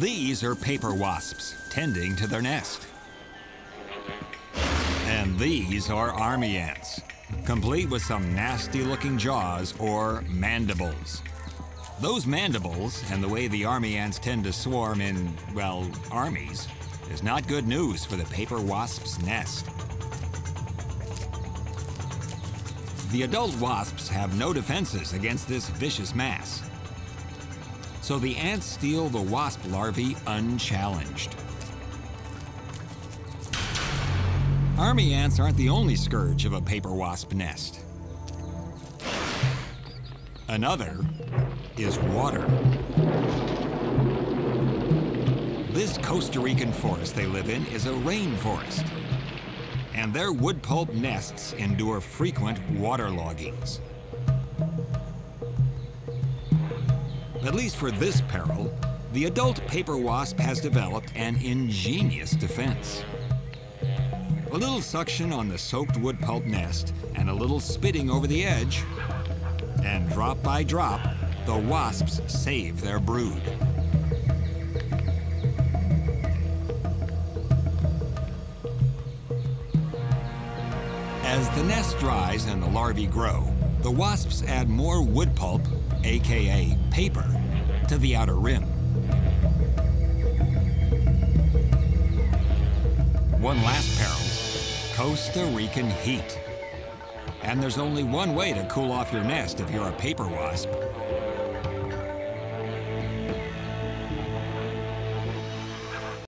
These are paper wasps, tending to their nest. And these are army ants, complete with some nasty-looking jaws or mandibles. Those mandibles, and the way the army ants tend to swarm in, well, armies, is not good news for the paper wasp's nest. The adult wasps have no defenses against this vicious mass. So the ants steal the wasp larvae unchallenged. Army ants aren't the only scourge of a paper wasp nest. Another is water. This Costa Rican forest they live in is a rainforest, and their wood pulp nests endure frequent water loggings. At least for this peril, the adult paper wasp has developed an ingenious defense. A little suction on the soaked wood pulp nest and a little spitting over the edge, and drop by drop, the wasps save their brood. As the nest dries and the larvae grow, the wasps add more wood pulp, AKA paper, to the outer rim. One last peril, Costa Rican heat. And there's only one way to cool off your nest if you're a paper wasp.